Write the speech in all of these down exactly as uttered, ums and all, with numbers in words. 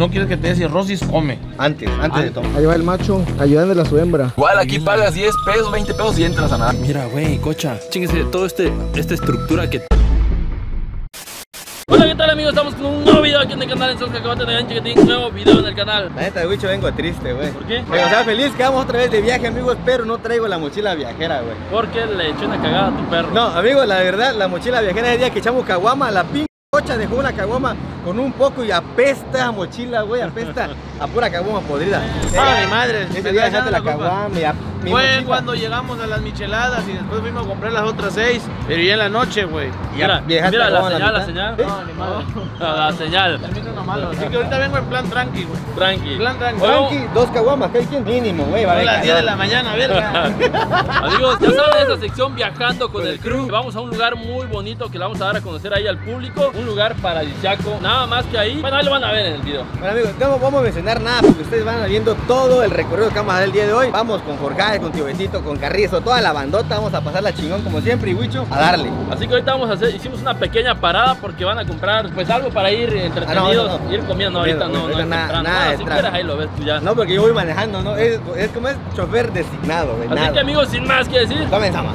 no quieres que te des cirrosis, come. Antes, antes ah, de todo. Ahí va el macho, ayudando a su hembra. Igual aquí sí pagas diez pesos, veinte pesos y entras a nada. Mira, güey, cocha. Chínguese todo este, esta estructura que... Hola, ¿qué tal, amigos? Estamos con un nuevo video aquí en el canal. Somos Cacahuate de Gancho, que tiene un nuevo video en el canal. La neta de Wicho vengo triste, güey. ¿Por qué? Pero, o sea, feliz que vamos otra vez de viaje, amigos, pero no traigo la mochila viajera, güey. Porque le eché una cagada a tu perro. No, amigos, la verdad, la mochila viajera es el día que echamos caguama, la pin... Cocha dejó una caguama con un poco y apesta a mochila, güey, apesta a pura caguama podrida. ¡Ah, mi madre! Ese día echaste la caguama. Fue cuando llegamos a las micheladas y después fuimos a comprar las otras seis, pero ya en la noche, güey. Mira, mira la señal, la señal. No, ni madre. La señal. Termino nomás. Así que ahorita vengo en plan tranqui, güey. Tranqui. Plan tranqui. Tranqui, dos caguamas, ¿qué hay quien? Mínimo, güey. A las diez de la mañana, verga. Amigos, ya saben, esta sección Viajando con el Crew. Vamos a un lugar muy bonito que le vamos a dar a conocer ahí al público. Un lugar paradisíaco, nada más que ahí. Bueno, ahí lo van a ver en el video. Bueno, amigos, no vamos a mencionar nada porque ustedes van viendo todo el recorrido que vamos a hacer el día de hoy. Vamos con Jorge, con Tío Besito, con Carrizo, toda la bandota. Vamos a pasar la chingón como siempre y Wicho a darle. Así que ahorita vamos a hacer, hicimos una pequeña parada porque van a comprar pues algo para ir entretenidos, ah, no, no, no. ir comiendo. Ahorita no, no, no, no nada, nada si quieres ahí lo ves tú ya. No, porque yo voy manejando, ¿no? Es, es como es chofer designado, güey. Así nada. Que amigos, sin más que decir, comenzamos.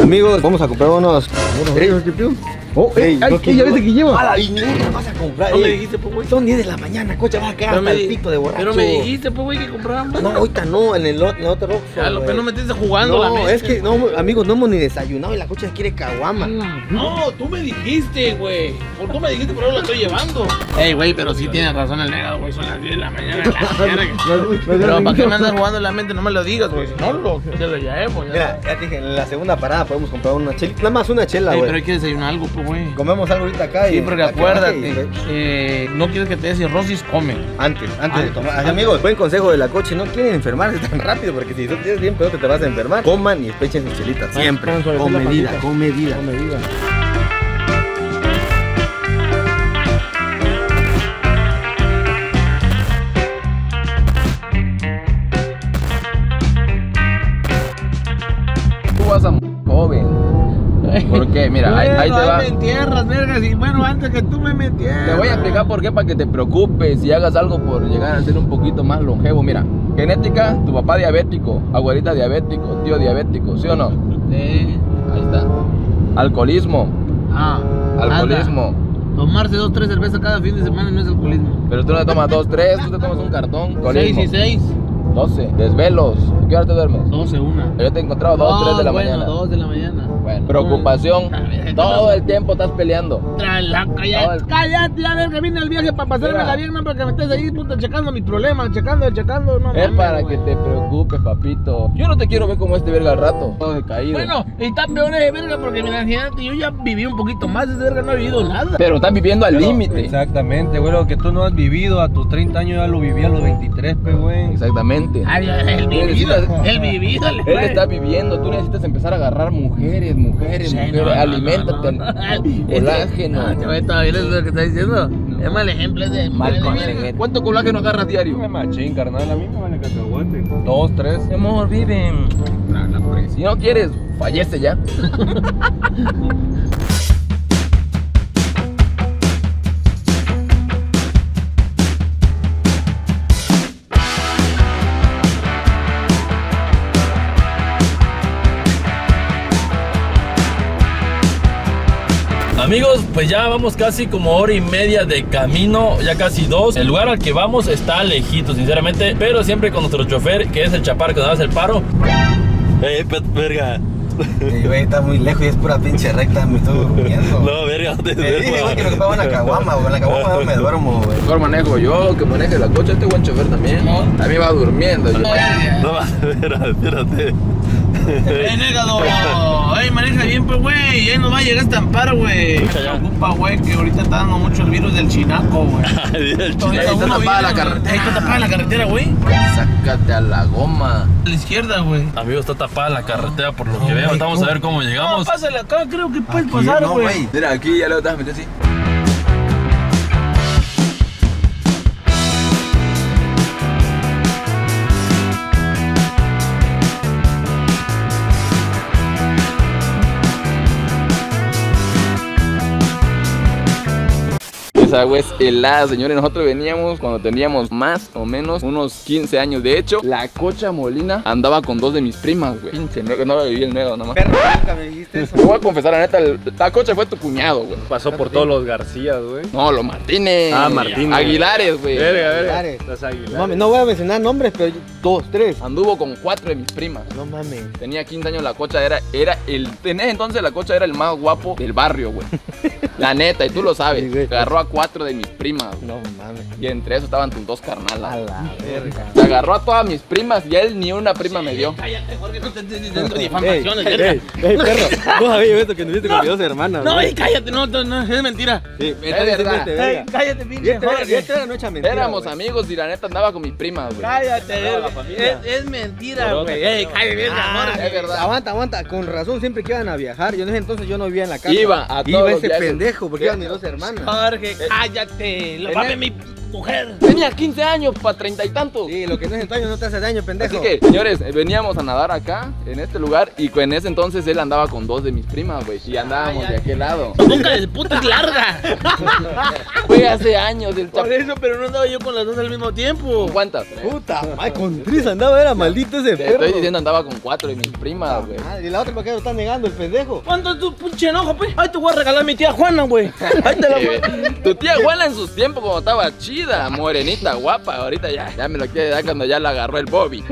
Amigos, vamos a comprar unos... ¿Unos tripios? Oh, ey, ay, ¿qué? ¿Ya viste que lleva? A la viñera vas a comprar. No me dijiste, pues, güey. Son diez de la mañana, cocha, vas a quedar hasta el pito de borracho. Pero me dijiste, pues, güey, que compramos. No, ahorita no, en el, en el otro Oxxo. Ya, lo que no me estés jugando no, la mesa. No, es que, no, amigos, no hemos ni desayunado y la cocha quiere caguama. No, tú me dijiste, güey. Por tú me dijiste, pero ahora la estoy llevando. Ey, güey, pero sí tienes razón el negado, güey. Son las diez de la mañana. Pero para qué me andas jugando la mente, no me lo digas, güey. No, lo que lo llevemos. Mira, ya te dije, en la segunda parada podemos comprar una chela. Nada más una chela, güey. Pero hay que desayunar algo. Wey. Comemos algo ahorita acá. Sí, pero acuérdate, eh, no quieres que te des cirrosis, come. Antes, antes, antes de tomar. Antes. Amigos, buen consejo de la coche, no quieren enfermarse tan rápido, porque si tú tienes bien peor te vas a enfermar. Coman y espechen sus chelitas, siempre. Ah, con medida, con medida, con medida. Tú vas a joven. ¿Por qué? Mira, bueno, ahí, ahí te va. Me entierras, vergas, y bueno, antes que tú me metieras. Te voy a explicar por qué, para que te preocupes y hagas algo por llegar a ser un poquito más longevo. Mira, genética, tu papá diabético, abuelita diabético, tío diabético, ¿sí o no? Sí. Ahí está. Alcoholismo. Ah. Alcoholismo. Anda. Tomarse dos, tres cervezas cada fin de semana no es alcoholismo. Pero tú no te tomas dos, tres, tú te tomas un cartón. Alcoholismo. Seis y seis. doce. Desvelos. ¿Qué hora te duermes? doce, una. Yo te he encontrado dos, tres de la mañana. Bueno, dos de la mañana. Bueno, preocupación, no, todo el tiempo estás peleando. Cállate, cállate, a ver que vine al viaje para pasarme la bien, para que me estés ahí puta, checando mis problemas, checando, checando. No, es mami, para wey. Que te preocupes, papito. Yo no te quiero ver como este verga al rato, todo decaído. Bueno, y están peores de verga porque mira, gente, yo ya viví un poquito más, ese verga no ha vivido nada. Pero estás viviendo al límite. Exactamente, güey, lo que tú no has vivido a tus treinta años ya lo viví a los veintitrés, pe, güey. Exactamente. Ay, el vivido, el vivido. Él wey. Está viviendo, tú necesitas empezar a agarrar mujeres. Mujeres, sí, mujeres, no, aliméntate, no, no, no. Colágeno. Ah, chaval, todavía es lo que está diciendo. No. Es mal ejemplo ese. Mal colágeno. ¿Cuánto colágeno agarras diario? Me machín, carnal. A mí me vale cacahuate. Dos, tres. Mi amor, viven. Si no quieres, fallece ya. Amigos, pues ya vamos casi como hora y media de camino, ya casi dos. El lugar al que vamos está lejito, sinceramente, pero siempre con nuestro chofer, que es el chaparro que nos hace el paro. ¡Ey, verga! Ey, güey, está muy lejos y es pura pinche recta, me estoy durmiendo. No, verga, no te duermo. Igual que me ocupaba una caguama, güey, en la caguama no me duermo, güey. Mejor manejo yo, que maneje la coche, este buen chofer también. No. También va durmiendo. Yo. No, vas a ver, espérate. ¡Eh, Negado! ¡Ey, maneja bien, pues, güey! ¡Ahí nos va a llegar a estampar, güey! Me preocupa, güey, que ahorita está dando mucho el virus del chinaco, güey. Ahí está tapada la carretera. Ahí está tapada la carretera, güey. Sácate a la goma. A la izquierda, güey. Amigo, está tapada la carretera por lo que veo. Vamos a ver cómo llegamos. No, pásale acá, creo que puedes pasar, güey. Mira, aquí ya lo estás metiendo así. agua es helada, señores. Nosotros veníamos cuando teníamos más o menos unos quince años. De hecho, la Cocha Molina andaba con dos de mis primas, güey. Pinche nuevo, no viví el nuevo nomás. Perro, nunca me dijiste eso. Te voy a confesar, la neta, la Cocha fue tu cuñado, güey. Pasó por todos los Garcías, güey. No, los Martínez. Ah, Martínez. Aguilares, güey. Verga, verga. Los Aguilares. Mami, no voy a mencionar nombres, pero dos, tres. Anduvo con cuatro de mis primas. No mames. Tenía quince años, la Cocha era, era el... En ese entonces la Cocha era el más guapo del barrio, güey. La neta, y tú lo sabes. Agarró a cuatro de mis primas, güey. No mames. Y entre eso estaban tus dos carnalas. A la verga. Se agarró a todas mis primas y él ni una prima sí, me dio. Cállate, Jorge, no te entiendes dentro de difamaciones. Ey, ey, ey, perro, vos habías visto que anduviste con mis dos hermanas. No, y cállate, no, no, es mentira. Sí, es verdad. Ey, cállate, pinche Jorge. Esta era no hecha mentira. Éramos wey. amigos y la neta andaba con mis primas, güey. Cállate, es, es mentira, güey. Ey, cállate, verga, Jorge. Es verdad. Aguanta, aguanta. Con razón, siempre que iban a viajar. Yo en ese entonces yo no vivía en la casa. Iba a todos Iba ese pendejo porque iban mis dos hermanas. Jorge, cállate. Lo mames mi... mujer. Tenía quince años para treinta y tantos. Sí, lo que no es estaño no te hace daño, pendejo. Así que, señores, veníamos a nadar acá, en este lugar, y en ese entonces él andaba con dos de mis primas, güey. Y andábamos ay, de ay, aquel lado. La boca del puto es larga. Fue hace años el chapo. Por eso, pero no andaba yo con las dos al mismo tiempo. ¿Cuántas? Puta, ay, con tres andaba, era maldito ese te perro. Estoy diciendo andaba con cuatro de mis primas, güey. Ah, y la otra, ¿para qué lo están negando, el pendejo? ¿Cuánto tu pinche enojo, pues? Ay, te voy a regalar a mi tía Juana, güey. Ahí te la voy. Tu tía Juana en sus tiempos, como estaba chido. Morenita, guapa, ahorita ya, ya me lo quiere dar cuando ya la agarró el Bobby.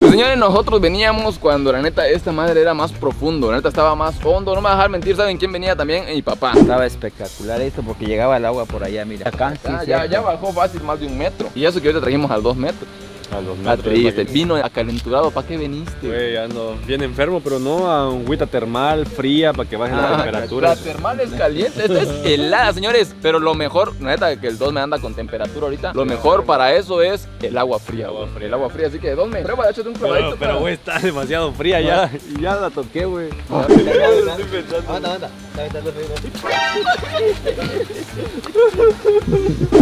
Pues señores, nosotros veníamos cuando la neta esta madre era más profundo, la neta estaba más fondo, no me voy a dejar mentir, ¿saben quién venía también? Mi papá. Estaba espectacular esto porque llegaba el agua por allá, mira. Acá, ah, ya, ya bajó fácil más de un metro. Y eso que ahorita trajimos a dos metros. A los metros. Vino acalenturado, ¿para qué veniste? Güey, ando bien enfermo, pero no a un agüita termal fría para que baje ah, la temperatura. La termal es caliente, esta es helada, señores. Pero lo mejor, neta, que el Dosme anda con temperatura ahorita. Lo mejor para eso es el agua fría. El agua fría, el agua fría. Así que Dosme, prueba de echarte un clavadito. Pero, güey, está demasiado fría ya. Y ya la toqué, güey. Aguanta, aguanta.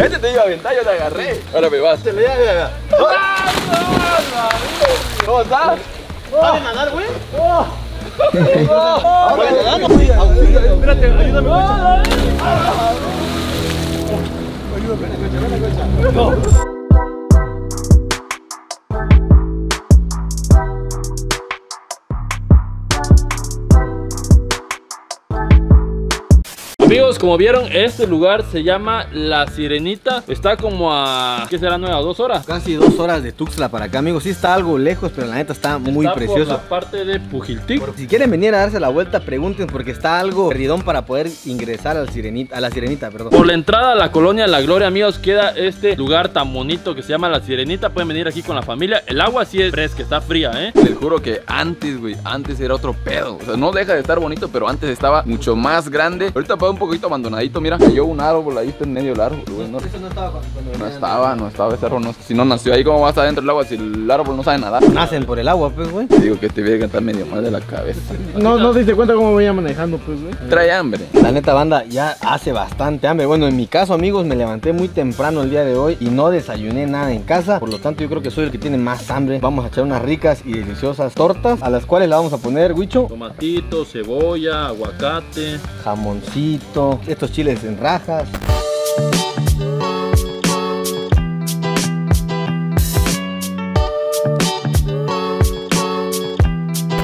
Este te iba a aventar, yo te agarré. Ahora me vas. ¿Cómo estás? ¿Vas a nadar, güey? ¿Vas a nadar, güey? Espérate, ayúdame. Ayúdame, ven la Cocha. No. Amigos, como vieron, este lugar se llama La Sirenita. Está como a... ¿qué será? ¿Nueva? ¿Dos horas? Casi dos horas de Tuxtla para acá, amigos. Sí está algo lejos, pero la neta está muy está precioso. Por la parte de Pujiltic. Por... Si quieren venir a darse la vuelta, pregunten porque está algo ridón para poder ingresar a la Sirenita, a la Sirenita, perdón. Por la entrada a la colonia La Gloria, amigos, queda este lugar tan bonito que se llama La Sirenita. Pueden venir aquí con la familia. El agua sí es fresca, está fría, ¿eh? Les juro que antes, güey, antes era otro pedo. O sea, no deja de estar bonito, pero antes estaba mucho más grande. Ahorita podemos un poquito abandonadito, mira, cayó un árbol ahí en medio del árbol, güey, no, eso no estaba cuando no estaba, no estaba ese árbol, no, si no nació ahí, ¿cómo vas adentro del agua si el árbol no sabe nadar? Nacen por el agua, pues, güey. Digo que te voy a cantar medio mal de la cabeza. No, no te diste cuenta cómo venía manejando, pues, güey. Trae hambre. La neta, banda, ya hace bastante hambre. Bueno, en mi caso, amigos, me levanté muy temprano el día de hoy y no desayuné nada en casa, por lo tanto, yo creo que soy el que tiene más hambre. Vamos a echar unas ricas y deliciosas tortas, a las cuales la vamos a poner, Wicho, tomatito, cebolla, aguacate, jamoncito, estos chiles en rajas.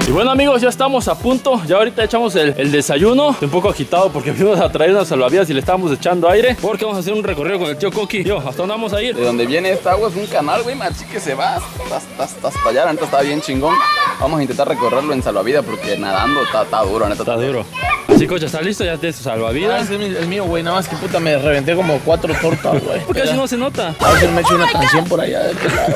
Y bueno, amigos, ya estamos a punto. Ya ahorita echamos el, el desayuno. Estoy un poco agitado porque fuimos a traer unas salvavidas y le estábamos echando aire porque vamos a hacer un recorrido con el tío Coqui. Yo, ¿hasta dónde vamos a ir? De donde viene esta agua es un canal, güey, machi que se va hasta, hasta, hasta, hasta allá. La neta está bien chingón. Vamos a intentar recorrerlo en salvavidas porque nadando está, está duro, neta. Está duro. Así, Cocha, ¿estás listo? Ya te salvavidas. Ah, es el mío, güey. Nada más que puta, me reventé como cuatro tortas, güey. ¿Por qué así no se nota? A ver, me echo una canción por allá de este lado.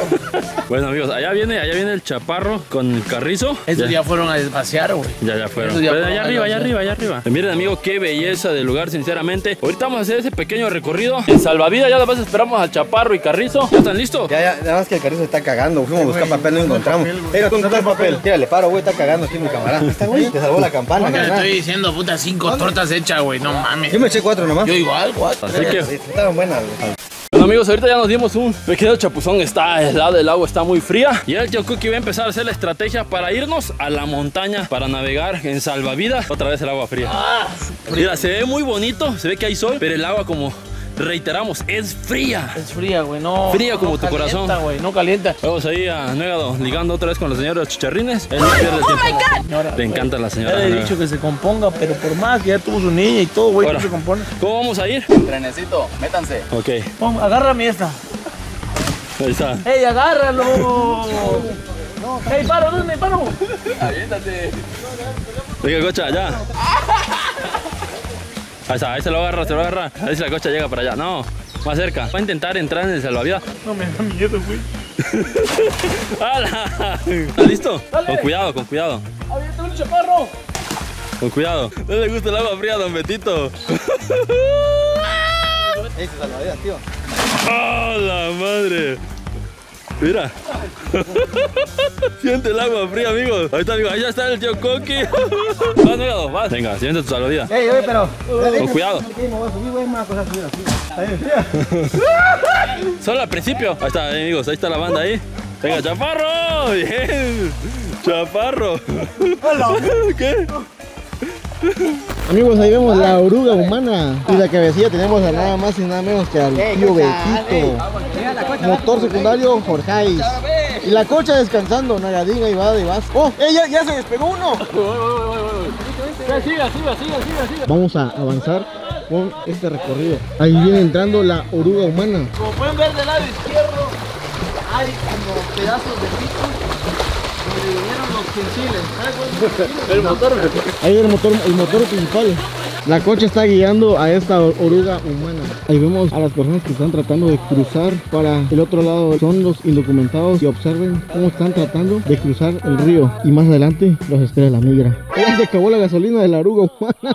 Bueno, amigos, allá viene, allá viene el chaparro con el carrizo. Estos ya, ya fueron a espaciar, güey. Ya, ya fueron. Ya Pero allá arriba, allá arriba, allá arriba. Miren, amigos, qué belleza del lugar, sinceramente. Ahorita vamos a hacer ese pequeño recorrido. En salvavidas ya después esperamos al chaparro y carrizo. ¿Ya están listos? Ya, ya, nada más que el carrizo está cagando. Fuimos a buscar papel, no encontramos. Mira, ¿dónde está el papel? Tírale, paro, güey, está cagando aquí mi camarada. Te salvó la campana. Te estoy diciendo, puta, cinco tortas hechas, güey, no mames. Yo me eché cuatro nomás. Yo igual, cuatro. Así que estaban buenas, güey. Bueno amigos, ahorita ya nos dimos un pequeño chapuzón. Está helado, el agua está muy fría. Y el tío Cookie va a empezar a hacer la estrategia para irnos a la montaña, para navegar en salvavidas. Otra vez el agua fría. ah, Mira, se ve muy bonito, se ve que hay sol, pero el agua, como reiteramos, es fría. Es fría, güey, no. Fría como no tu calienta, corazón. Güey, no calienta. Vamos ahí a Nuegado, ligando otra vez con la señora Chicharrines. Él no pierde el tiempo. Oh my God. Te encanta la señora. Ya le he dicho que se componga, pero por más que ya tuvo su niña y todo, güey, no se compone. ¿Cómo vamos a ir? Trenecito, métanse. Ok. Vamos, agárrame esta. Ahí está. ¡Ey, agárralo! No, ¡ey, paro! ¿Dónde? ¡Paro! ¡Aviéntate! Venga, Cocha, ya. Ahí está, ahí se lo agarra, se lo agarra. A ver si la Cocha llega para allá. No, más cerca. Va a intentar entrar en el salvavidas. No me da miedo, güey. ¡Hala! ¿Está listo? Dale. Con cuidado, con cuidado. ¡Avienta un chaparro! Con cuidado. No le gusta el agua fría, don Betito. ¡Ey, se salvavidas, tío! ¡Oh, la madre! Mira. Siente el agua fría, amigos. Ahí está, amigo. Ahí ya está el tío Coqui. Vas, Nuegado, vas. Venga, siente tu salvavidas. Ey, oye, pero. Con cuidado. Solo al principio. Ahí está, amigos. Ahí está la banda ahí. Venga, chaparro. Bien. Chaparro. ¿Qué? Amigos, ahí vemos la oruga humana. Y la cabecilla tenemos a nada más y nada menos que al tío Betito. Motor secundario, Jorjais. Y la Cocha descansando, Nagadiga, y va, y vas. ¡Oh! ¡Ella ya se despegó uno! Siga, siga, siga, siga, siga. Vamos a avanzar con este recorrido. Ahí viene entrando la oruga humana. Como pueden ver del lado izquierdo, hay como pedazos de pito. El motor. Ahí el motor, el motor principal. La Cocha está guiando a esta oruga humana. Ahí vemos a las personas que están tratando de cruzar para el otro lado. Son los indocumentados, y observen cómo están tratando de cruzar el río. Y más adelante los espera la migra. Ya se acabó la gasolina de la oruga humana.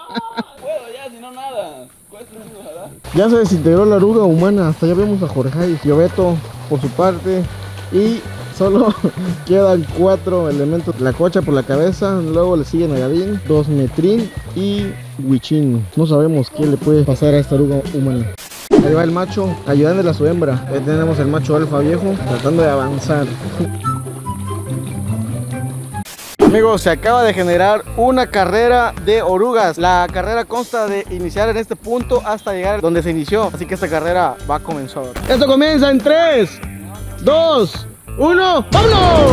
Ya se desintegró la oruga humana. Hasta allá vemos a Jorjais y Beto por su parte. Y solo quedan cuatro elementos. La Cocha por la cabeza, luego le siguen Agadín, Dosmetrín y Huichín. No sabemos qué le puede pasar a esta oruga humana. Ahí va el macho, ayudando a su hembra. Ahí tenemos el macho alfa viejo, tratando de avanzar. Amigos, se acaba de generar una carrera de orugas. La carrera consta de iniciar en este punto hasta llegar donde se inició. Así que esta carrera va a comenzar. Esto comienza en tres, dos, uno, ¡vámonos!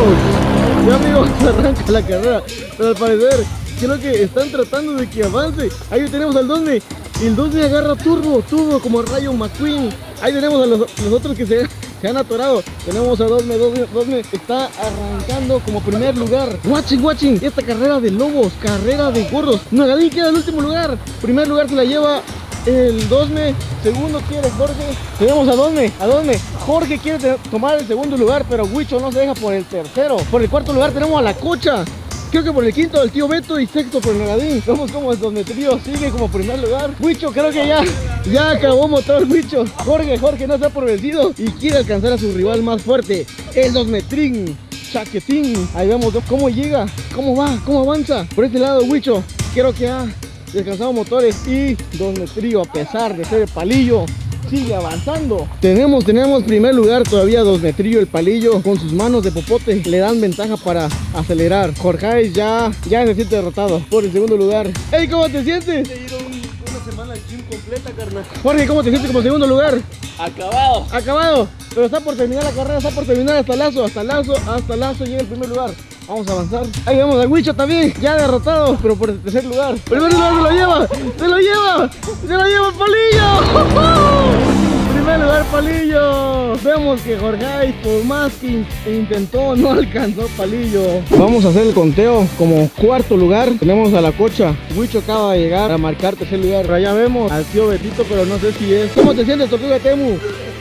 Ya amigos, arranca la carrera. Pero al parecer, creo que están tratando de que avance. Ahí tenemos al Dosme. El Dosme agarra turbo, turbo como Rayo McQueen. Ahí tenemos a los, los otros que se, se han atorado. Tenemos a Dosme, Dosme, Dosme está arrancando como primer lugar. Watching, watching, esta carrera de lobos, carrera de gorros. Nuegadín queda en el último lugar. Primer lugar se la lleva el Dosme, segundo quiere Jorge. Tenemos a Dosme, a Dosme. Jorge quiere tomar el segundo lugar, pero Huicho no se deja por el tercero. Por el cuarto lugar tenemos a la Cocha. Creo que por el quinto el tío Beto y sexto por el Nuegadín. Vemos como el Dosmetrío sigue como primer lugar. Huicho creo que ya, ya acabó motor Huicho. Jorge, Jorge no está por vencido y quiere alcanzar a su rival más fuerte, el Dosmetrín, Chaquetín. Ahí vemos cómo llega, cómo va, cómo avanza. Por este lado Huicho, creo que ha descansado motores, y Dosmetrío, a pesar de ser el palillo, sigue avanzando. Tenemos, tenemos primer lugar todavía Dosmetrío, el palillo, con sus manos de popote le dan ventaja para acelerar. Jorjais ya, ya se siente derrotado por el segundo lugar. ¡Ey! ¿Cómo te sientes? He ido un, una semana al gym completa, carnal. Jorge, ¿cómo te sientes como segundo lugar? Acabado. Acabado. Pero está por terminar la carrera, está por terminar hasta lazo, hasta lazo, hasta lazo llega el primer lugar. Vamos a avanzar. Ahí vemos a Huicho también, ya derrotado, pero por el tercer lugar. Primer lugar se lo lleva, se lo lleva, se lo lleva Palillo. Primer lugar Palillo. Vemos que Jorjais, por más que in intentó, no alcanzó Palillo. Vamos a hacer el conteo. Como cuarto lugar tenemos a la Cocha. Huicho acaba de llegar a marcar tercer lugar. Allá vemos al tío Betito, pero no sé si es. ¿Cómo te sientes, Tortuga Temu?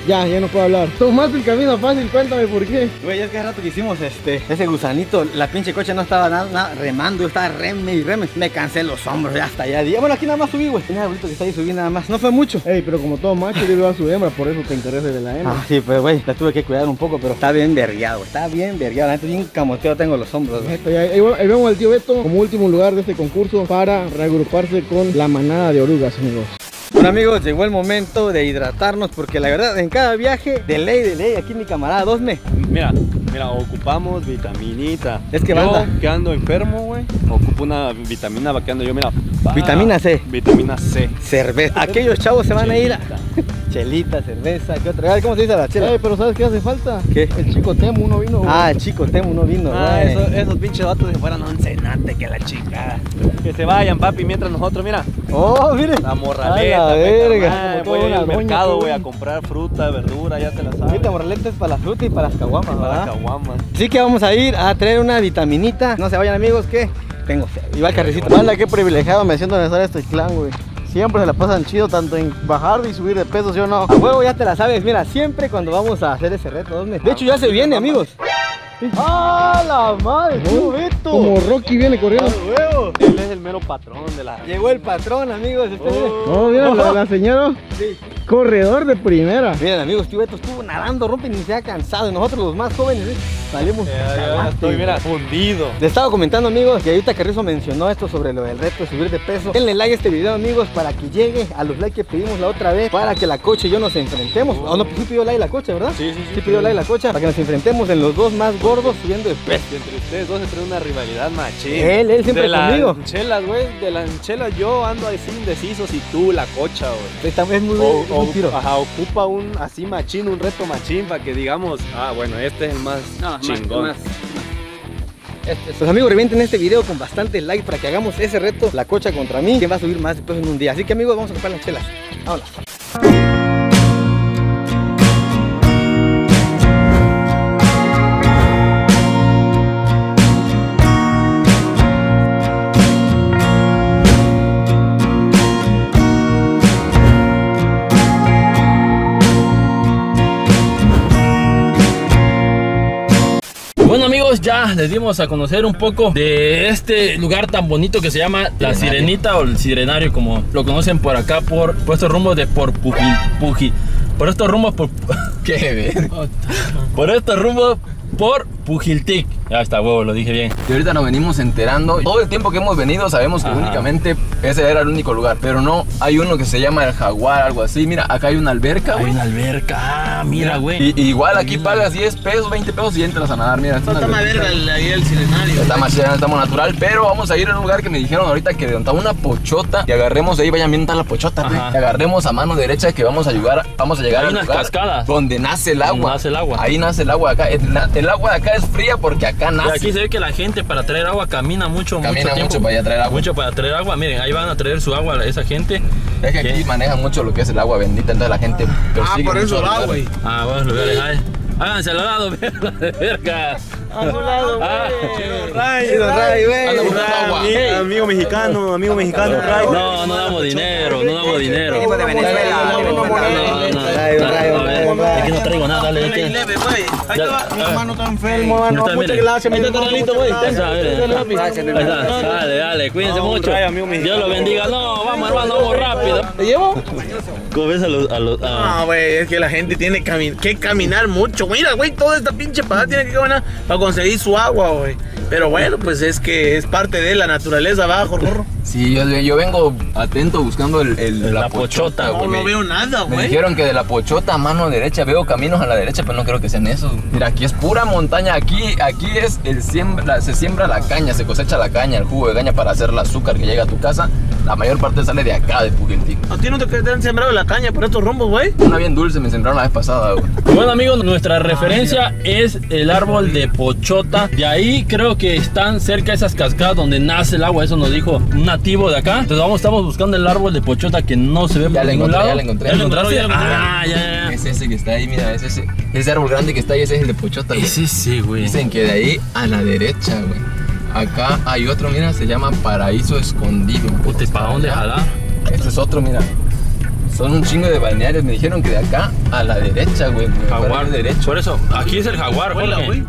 Ya, ya no puedo hablar. Tomaste el camino fácil, cuéntame por qué. Güey, es que hace rato que hicimos este, ese gusanito, la pinche Cocha no estaba nada, nada remando, estaba reme y reme. Me cansé los hombros, ya hasta allá. Bueno, aquí nada más subí, güey. Tenía bonito que está ahí, subí nada más. No fue mucho. Ey, pero como todo macho, yo iba a su hembra, por eso te intereses de la hembra. Ah, sí, pues güey, la tuve que cuidar un poco, pero está bien vergueado, está bien vergueado. La gente bien camoteo tengo los hombros. Estoy ahí, ahí, ahí vemos al tío Beto como último lugar de este concurso para reagruparse con la manada de orugas, amigos. Bueno amigos, llegó el momento de hidratarnos porque la verdad en cada viaje, de ley, de ley, aquí mi camarada Dosme. Mira, mira, ocupamos vitaminita. Es que banda, yo que ando enfermo, güey, ocupo una vitamina vaqueando yo, mira. Pa, vitamina C. Vitamina C. Cerveza. Aquellos chavos se van Chelita. a ir a... Chelita, cerveza, ¿qué otra? ¿Cómo se dice la chela? Ay, pero ¿sabes qué hace falta? ¿Qué? El Chico Temu no vino, güey. Ah, el Chico Temu no vino, güey. Ah, esos, esos pinches vatos se fueran a un cenate que la chica. Que se vayan, papi, mientras nosotros, mira. Oh, mire. La morraleta. A la verga. Voy al mercado, güey, a comprar fruta, verdura, ya te la sabes. Esta morraleta es para la fruta y para las caguamas, ¿verdad? Para las caguamas. Así que vamos a ir a traer una vitaminita. No se vayan, amigos, que tengo fe. Y va el carrecito. Mala, qué privilegiado me siento en estar este clan, güey. Siempre se la pasan chido, tanto en bajar y subir de peso, ¿sí o no? A huevo, ya te la sabes, mira, siempre cuando vamos a hacer ese reto, ¿dónde? De hecho, ya se viene, amigos. ¡Ah, la madre! ¡Qué bonito! Como Rocky viene corriendo. ¡A huevo! Él es el mero patrón de la... Llegó el patrón, amigos. Oh, oh mira, oh. La, la señora. Sí. Corredor de primera. Miren, amigos, tío Beto estuvo nadando, rompe, ni se ha cansado. Y nosotros, los más jóvenes, ¿sí? Salimos. Eh, ya estoy, mira, fundido. Les estaba comentando, amigos, que ahorita Carrizo mencionó esto sobre lo del reto de subir de peso. Denle like a este video, amigos, para que llegue a los likes que pedimos la otra vez, para que la Cocha y yo nos enfrentemos. Oh. O no, sí pidió like la Cocha, ¿verdad? Sí, sí, sí. Sí pidió sí. like la Cocha, para que nos enfrentemos en los dos más gordos subiendo de peso. Y entre ustedes dos se trae una rivalidad machín. Él, él siempre conmigo. De las anchelas, güey, de las anchelas yo ando así indeciso, si tú, la Cocha, güey. Esta vez muy oh. bien. O, ajá, ocupa un así machín, un reto machín para que digamos, ah, bueno, este es el más no, chingón. Más, más. Este es... Pues amigos, revienten este video con bastantes likes para que hagamos ese reto, la Cocha contra mí, que va a subir más después en un día. Así que amigos, vamos a comprar las chelas. Vámonos. Ya les dimos a conocer un poco de este lugar tan bonito que se llama La Sirenita o el Sirenario, como lo conocen por acá, por, por estos rumbos de por Pujil, Pujil, por estos rumbos por... ¿Qué? Por estos rumbos por Pujiltic. Ya está, huevo, lo dije bien. Y ahorita nos venimos enterando. Todo el tiempo que hemos venido sabemos que Ajá. únicamente ese era el único lugar. Pero no, hay uno que se llama el Jaguar, algo así. Mira, acá hay una alberca, güey. Hay una alberca, ah, mira, güey. Y, y igual aquí mira. Pagas diez pesos, veinte pesos y entras a nadar, mira. Está más verga el, ahí el Sirenario. Está más chévere, estamos natural. Pero vamos a ir a un lugar que me dijeron ahorita que donde una pochota. Y agarremos de ahí, vayan bien, está la pochota, güey. Y agarremos a mano derecha que vamos a llegar, vamos a llegar a unas cascadas. Donde nace el agua. Nace el agua. Ahí nace el agua acá. El, el agua de acá es fría porque acá. Y aquí se ve que la gente para traer agua camina mucho, camina mucho, tiempo, mucho para allá traer agua. Mucho para traer agua, miren, ahí van a traer su agua esa gente. Es que, que aquí manejan mucho lo que es el agua bendita, entonces la gente persigue. Ah, por eso el agua. Ah, bueno, los lugares, háganse al lado, verga, de verga. A su lado, güey. Amigo mexicano, amigo mexicano, Ray. No, no damos dinero, no damos dinero. No, no, no. Aquí no traigo nada, dale. Mi hermano está enfermo, hermano. Muchas gracias, mi hermano. Dale, dale, cuídense mucho. Dios los bendiga. No, vamos, hermano, vamos rápido. ¿Te llevo? ¿Cómo ves a los...? No, güey, es que la gente tiene que caminar mucho. Mira, güey, toda esta pinche parada tiene que caminar para conseguir su agua, güey. Pero bueno, pues es que es parte de la naturaleza, va, Jorjorro. Sí, yo, yo vengo atento buscando el, el, la, la pochota, güey. No, no veo nada, güey. Me dijeron que de la pochota a mano derecha veo caminos a la derecha, pero no creo que sean esos. Mira, aquí es pura montaña. Aquí, aquí es el siembra, se siembra la caña, se cosecha la caña, el jugo de caña para hacer el azúcar que llega a tu casa. La mayor parte sale de acá, de Pujiltic. ¿A ti no te, te han sembrado la caña por estos rumbos, güey? Una bien dulce me sembraron la vez pasada, güey. Bueno, amigos, nuestra ah, referencia mira. es el árbol de pochota. De ahí creo que están cerca esas cascadas donde nace el agua. Eso nos dijo un nativo de acá. Entonces vamos, estamos buscando el árbol de pochota que no se ve por ningún lado. Ya lo encontré, ya lo encontré. ¿Ya lo encontraron? Ah, ya, ya, ya. Es ese que está ahí, mira, es ese. Ese árbol grande que está ahí, ese es el de pochota, güey. Ese sí, güey. Dicen que de ahí a la derecha, güey. Acá hay otro, mira, se llama Paraíso Escondido. Puta, ¿para dónde jalar? Este es otro, mira. Son un chingo de balnearios. Me dijeron que de acá a la derecha, güey. Jaguar derecho. Por eso, aquí es el jaguar, güey.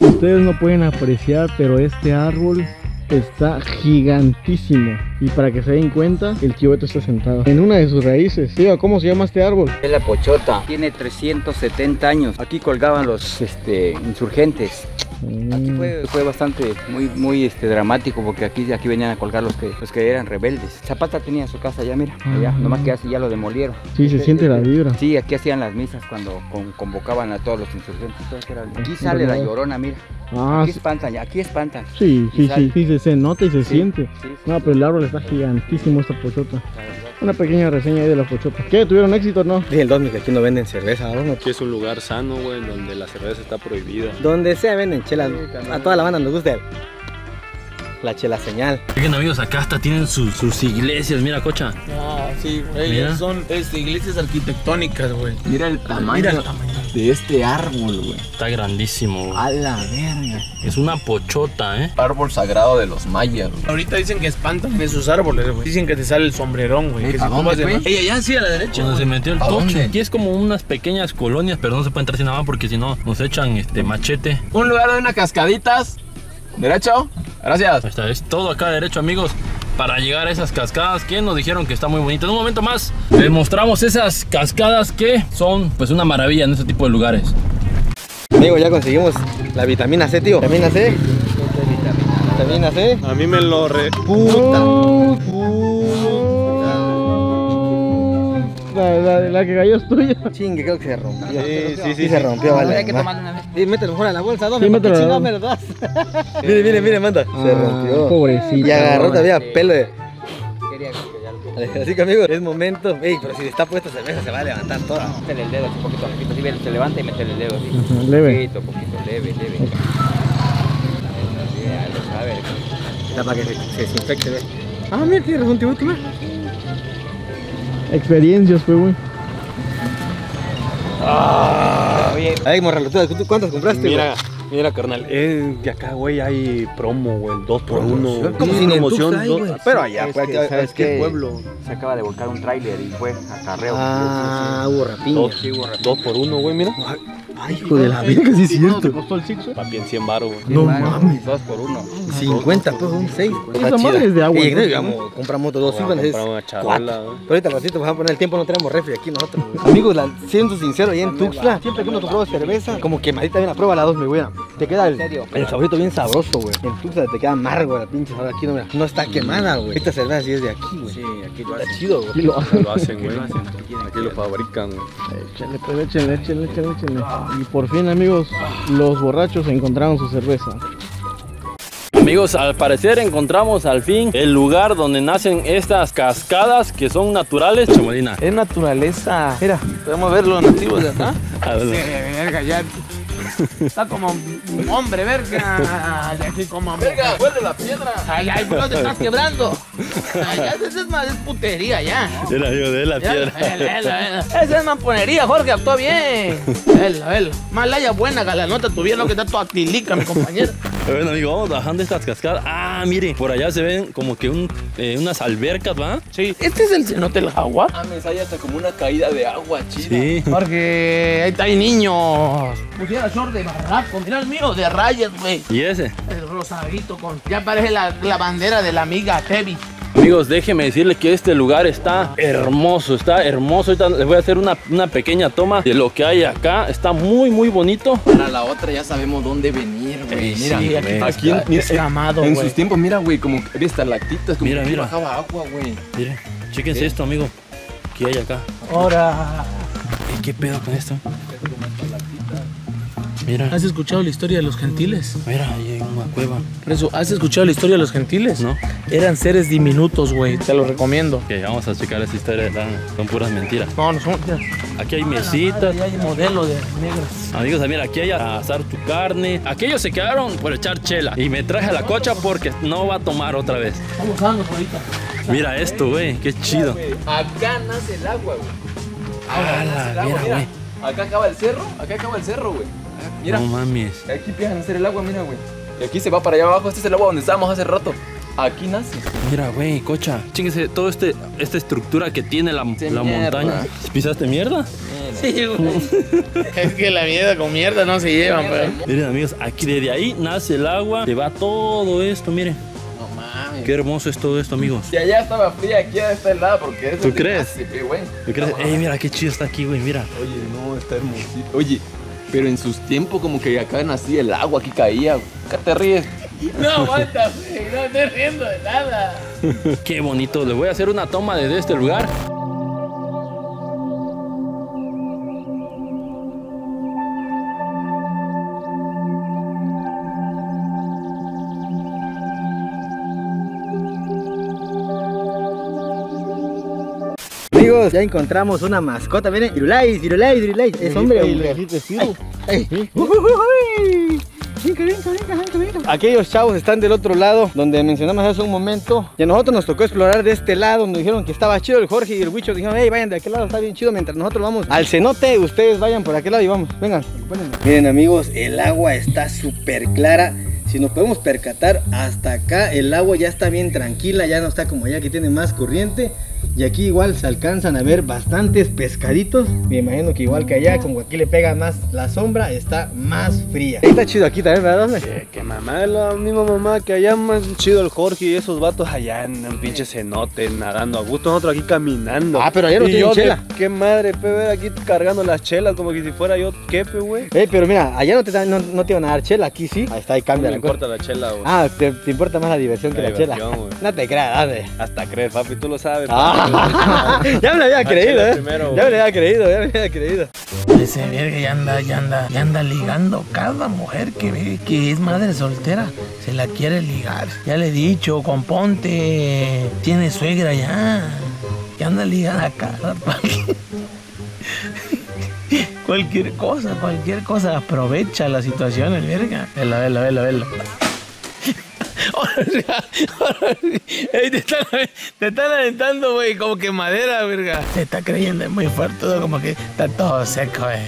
Ustedes no pueden apreciar, pero este árbol está gigantísimo. Y para que se den cuenta, el tío Beto está sentado en una de sus raíces. Tío, ¿cómo se llama este árbol? Es la pochota. Tiene trescientos setenta años. Aquí colgaban los este, insurgentes. Aquí fue, fue bastante, muy, muy este, dramático, porque aquí, aquí venían a colgar los que, los que eran rebeldes. Zapata tenía su casa allá, mira, allá, ah, nomás que así ya lo demolieron. Sí, se siente la vibra. Sí, aquí hacían las misas cuando con, convocaban a todos los insurgentes. Aquí sale la Llorona, mira. Ah, aquí espantan, aquí espantan. Sí, sí, sí, sí, se nota y se sí, siente. Sí, sí, no, sí, pero el árbol está gigantísimo esta pochota. Una pequeña reseña ahí de la pochota. ¿Qué? ¿Tuvieron éxito o no? Sí, el Dosme, que aquí no venden cerveza, ¿no? Aquí es un lugar sano, güey, donde la cerveza está prohibida. Donde sea venden chelas, sí, a toda la banda nos gusta la chela señal. Miren, amigos, acá hasta tienen sus, sus iglesias, mira, Cocha. Ah, sí, ellas son es, iglesias arquitectónicas, güey. Mira el tamaño. Mira el tamaño de este árbol, güey. Está grandísimo, güey. A la verga. Es una pochota, ¿eh? Árbol sagrado de los mayas, güey. Ahorita dicen que espantan de sus árboles, güey. Dicen que te sale el sombrerón, güey. ¿A dónde, güey? Ella ya sí, a la derecha. Donde se metió el tocho. Aquí es como unas pequeñas colonias, pero no se puede entrar sin nada porque si no nos echan este machete. Un lugar de unas cascaditas. Derecho. Gracias. Esta es todo acá derecho, amigos, para llegar a esas cascadas que nos dijeron que está muy bonita. En un momento más les mostramos esas cascadas que son pues una maravilla en este tipo de lugares. Amigo, ya conseguimos la vitamina C, tío. Vitamina C. Vitamina C. A mí me lo re... Puta. La, la, la que cayó es tuya. Chingue, creo que se rompió. Sí, se rompió. Sí, sí, sí, se rompió, no, vale. Hay que tomar una vez. Sí, mételo mejor a la bolsa, dos, sí, porque si no me lo das. Mire, mire, mire, manda. Ah, se rompió. Pobrecito. Y agarró todavía sí, pelo de... Quería que ya lo... Así que, amigos, es momento. Ey, pero si está puesta cerveza se va a levantar toda. Métele el dedo, un poquito, un poquito. Sí, se levanta y métele el dedo. Sí. Uh-huh, leve. Un poquito, poquito, leve, leve. Ya lo sabe. Está para que se, se desinfecte, ¿ves? Ah, mira, tiene razón, te voy a tomar. Experiencias, pues, güey. Ah, oye, ay, morralo, ¿tú cuántas compraste? Mira, güey, mira, carnal, es que acá, güey, hay promo, güey, dos por uno. Como sin emoción, hay, dos, pero allá, güey, sabes, ¿sabes que el pueblo se acaba de volcar un tráiler y fue acarreo? Ah, hubo rapiña. Dos, sí, dos por uno, güey, mira. Ay, hijo de la verga, sí es cierto. ¿Te costó el six? Papi, en cien baros, güey. No mames. Dos por uno. cincuenta, pues un seis. Esa madre es de agua. Digamos, compramos dos, cincuenta. Compramos una charola. Pero ahorita, ratito, vamos a poner el tiempo, no tenemos refri aquí nosotros. Amigos, siendo sincero, ahí en Tuxtla, siempre que uno te prueba cerveza, como quemadita bien a prueba la dos, mi güey. Te queda el saborito bien sabroso, güey. En Tuxtla te queda amargo la pinche sabor. Aquí no está quemada, güey. Esta cerveza sí es de aquí, güey. Sí, aquí lo hacen. Está chido, güey. Aquí lo hacen, güey. Aquí lo fabrican, güey. Échale, pues, échale, échale, échale, échale. Y por fin, amigos, los borrachos encontraron su cerveza. Amigos, al parecer encontramos al fin el lugar donde nacen estas cascadas que son naturales. Chamalina. Es naturaleza. Mira, podemos ver los nativos de acá. Está como un hombre, verga. Aquí como verga, vuelve la piedra. Ay, ay, no te estás quebrando. Ay, esa es más, es putería ya. Era yo de la piedra. Esa es mamponería, Jorge, actúa bien. Velo, velo. Más laya buena, galanota, tu bien, no que está toda tilica, mi compañero. Bueno, amigo, vamos bajando estas cascadas. Ah, miren, por allá se ven como que un, eh, unas albercas, ¿va? Sí. Este es el cenote del jaguar. Ah, me sale hasta como una caída de agua, chida. Sí. Jorge, ahí está, hay niños. Pusieron short de barraco. Mira el mío, de rayas, güey. ¿Y ese? El rosadito con... Ya parece la, la bandera de la amiga Tevi. Amigos, déjenme decirles que este lugar está hermoso, está hermoso. Ahorita les voy a hacer una, una pequeña toma de lo que hay acá. Está muy, muy bonito. Para la otra ya sabemos dónde venir, güey. Eh, mira, sí, aquí, aquí está, es escamado, en, en sus tiempos, mira, güey, como había estalactitas, como mira, que mira, bajaba agua, güey. Miren, chéquense ¿qué? Esto, amigo, que hay acá. Ahora. ¿Qué pedo con esto? Mira. ¿Has escuchado la historia de los gentiles? Mira, ahí hay una cueva. Por eso, ¿has escuchado la historia de los gentiles? No. Eran seres diminutos, güey. Te lo recomiendo. Ok, vamos a checar esa historia de la... Son puras mentiras. No, no son... Aquí hay mesitas. Aquí hay modelo de negros. Amigos, mira, aquí hay a asar tu carne. Aquellos se quedaron por echar chela. Y me traje a la Cocha porque no va a tomar otra vez. Estamos dando ahorita. Mira esto, güey. Qué chido. Acá nace el agua, güey. Acá nace el agua, mira. Acá acaba el cerro. Acá acaba el cerro, güey. Mira, no mames. Aquí empiezan a hacer el agua, mira, güey. Y aquí se va para allá abajo. Este es el agua donde estábamos hace rato. Aquí nace. Mira, güey, Cocha. Chinguese, toda este, esta estructura que tiene la, la montaña. ¿Pisaste mierda? Sí, güey. Es que la mierda con mierda no se llevan, güey. Miren, amigos, aquí desde ahí nace el agua. Se va todo esto, miren. No mames. Qué hermoso es todo esto, amigos. Si allá estaba fría, aquí ya está helada porque eso. ¿Tú crees? Nace, ¿tú crees? Ey, mira, qué chido está aquí, güey, mira. Oye, no, está hermosito. Oye. Pero en sus tiempos como que acaban así, el agua que caía. ¿Qué te ríes? No aguanta, güey, no estoy riendo de nada. Qué bonito, les voy a hacer una toma desde este lugar. Amigos, ya encontramos una mascota, miren, Irulais, Irulais, Irulais, es hombre, hombre. Ay, ay. Uy. Venga, venga, venga, venga, venga. Aquellos chavos están del otro lado, donde mencionamos hace un momento, y a nosotros nos tocó explorar de este lado, donde dijeron que estaba chido. El Jorge y el Huicho dijeron, hey, vayan de aquel lado, está bien chido. Mientras nosotros vamos al cenote, ustedes vayan por aquel lado y vamos, vengan. Miren amigos, el agua está súper clara. Si nos podemos percatar, hasta acá el agua ya está bien tranquila, ya no está como allá que tiene más corriente. Y aquí igual se alcanzan a ver bastantes pescaditos. Me imagino que igual que allá, como aquí le pega más la sombra, está más fría. Está chido aquí también, ¿verdad? Sí, que mamá, es la misma mamá que allá, más chido el Jorge y esos vatos allá en un pinche cenote, nadando a gusto, nosotros aquí caminando. Ah, pero allá no tienen chela. Qué, qué madre, pe, ver aquí cargando las chelas como que si fuera yo, qué pe, güey. Eh, pero mira, allá no te, no, no te iban a dar chela, aquí sí. Ahí está, ahí cambia. No me importa la chela, güey. Ah, te, te importa más la diversión la que diversión, la chela. Wey. No te creas, dame. Hasta crees, papi, tú lo sabes. Ah. Ya me lo había creído, eh. Primero, ya me lo había creído, ya me lo había creído. Ese verga ya anda, ya anda, ya anda ligando. Cada mujer que ve que es madre soltera se la quiere ligar. Ya le he dicho, componte, tiene suegra ya. Ya anda ligada cada paquete. Cualquier cosa, cualquier cosa. Aprovecha la situación, el verga. Vela, vela, vela, vela. Ey, te, están, te están alentando, güey, como que madera, verga. Se está creyendo, es muy fuerte, todo como que está todo seco, güey.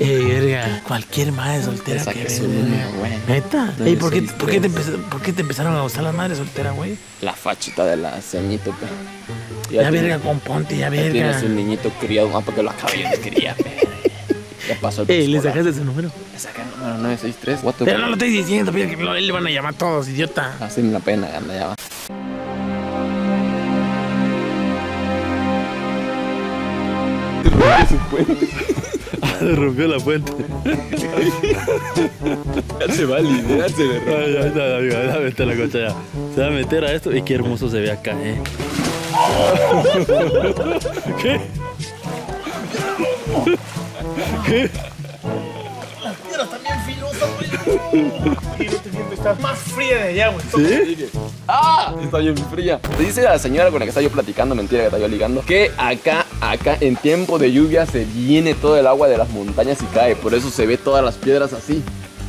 Ey, verga, cualquier madre soltera esa que, que venga, güey. ¿Neta? Ey, ¿por qué, ¿por, qué te ¿por qué te empezaron a gustar las madres solteras, güey? La fachita de la ceñito, pe. Ya, ya tiene, verga, componte, ya, ya verga. Tienes un niñito criado, más porque lo acabé de criar, pe. Ya pasó el Ey, le sacaste su número. Le saqué el número nueve seis tres. Pero no lo estoy diciendo, pide que le van a llamar todos, idiota. Así me la pena, anda, ya va. Se rompió su puente. Ah, le rompió la puente. Ya se va a alinear, se le rompió. Ya, ya, amigo, ya vete la cocha ya. Se va a meter a esto y qué hermoso se ve acá, eh. ¿Qué? ¿Qué? Las piedras también filosas, güey. Y no te siento, está más fría de allá, güey. ¿Sí? ¡Ah! Está bien fría. Te dice la señora con la que estaba yo platicando, mentira, que estaba yo ligando, que acá, acá, en tiempo de lluvia se viene todo el agua de las montañas y cae. Por eso se ve todas las piedras así.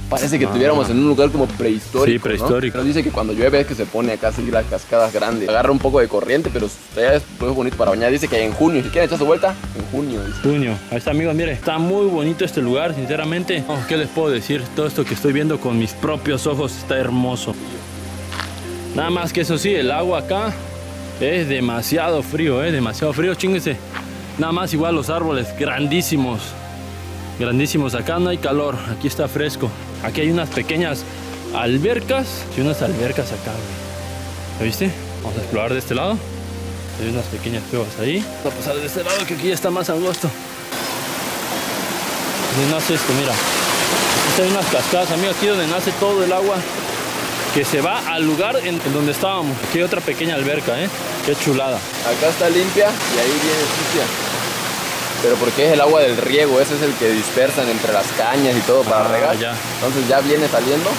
Parece que estuviéramos ah, en un lugar como prehistórico. Sí, prehistórico. ¿No? Pero dice que cuando llueve es que se pone acá así las cascadas grandes. Agarra un poco de corriente, pero es bonito para bañar. Dice que en junio. Si quieren echar su vuelta, en junio. Dice. Junio. Ahí está, amigos. Mire, está muy bonito este lugar, sinceramente. Oh, ¿qué les puedo decir? Todo esto que estoy viendo con mis propios ojos está hermoso. Nada más que eso sí, el agua acá es demasiado frío, ¿eh? Demasiado frío, chínguese. Nada más igual los árboles grandísimos. Grandísimos, acá no hay calor, aquí está fresco. Aquí hay unas pequeñas albercas y unas albercas acá, güey. ¿Lo viste? Vamos a explorar de este lado. Hay unas pequeñas cuevas ahí. Vamos a pasar de este lado que aquí ya está más angosto. Donde nace esto, mira. Aquí hay unas cascadas, amigo, aquí donde nace todo el agua que se va al lugar en donde estábamos. Aquí hay otra pequeña alberca, ¿eh? Qué chulada. Acá está limpia y ahí viene sucia. Pero porque es el agua del riego, ese es el que dispersan entre las cañas y todo para ah, regar. Ya. Entonces ya viene saliendo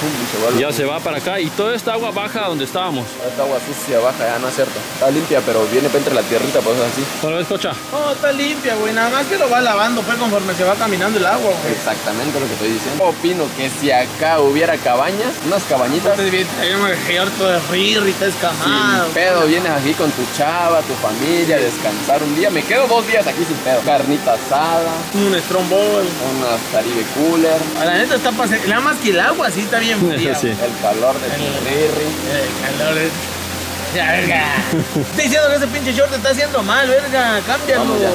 y se vuelve. Ya se va para acá y toda esta agua baja donde estábamos. Esta agua sucia baja, ya no es cierto. Está limpia, pero viene entre la tierrita, por eso es así. ¿Lo ves, Cocha? No, está limpia, güey. Nada más que lo va lavando, pues, conforme se va caminando el agua, güey. Exactamente lo que estoy diciendo. Opino que si acá hubiera cabañas, unas cabañitas. Entonces viene cierto de rir y está escamado. Sin pedo, vienes aquí con tu chava, tu familia, descansar un día. Me quedo dos días aquí sin pedo. Carnita asada. Un strombol. Unas Caribe Cooler. A la neta está pasando. Nada más que el agua sí está bien. Fría, sí. El calor de el, el calor de... Ya, verga. Estoy diciendo que ese pinche short te está haciendo mal, verga. Cámbialo. Vamos ya.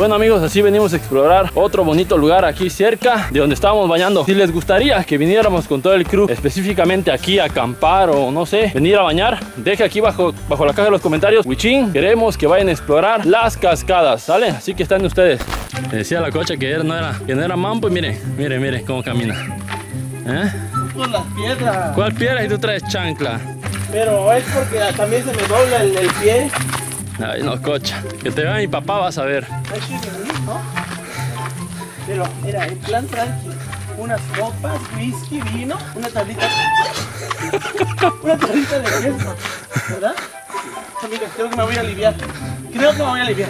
Bueno amigos, así venimos a explorar otro bonito lugar aquí cerca de donde estábamos bañando. Si les gustaría que viniéramos con todo el crew específicamente aquí a acampar o no sé, venir a bañar, deje aquí bajo, bajo la caja de los comentarios Huichín, queremos que vayan a explorar las cascadas, ¿sale? Así que están ustedes. Le decía la Cocha que él no era, que no era mambo y mire, mire, mire cómo camina. ¿Eh? Con las piedras. ¿Cuál piedra? Y tú traes chancla. Pero es porque también se me dobla el, el pie. Ay, no, Cocha. Que te vea mi papá, vas a ver. Pero, mira, en plan tranqui. Unas copas, whisky, vino, una tablita. Una tablita de queso, ¿verdad? Amiga, creo que me voy a aliviar. Creo que me voy a aliviar.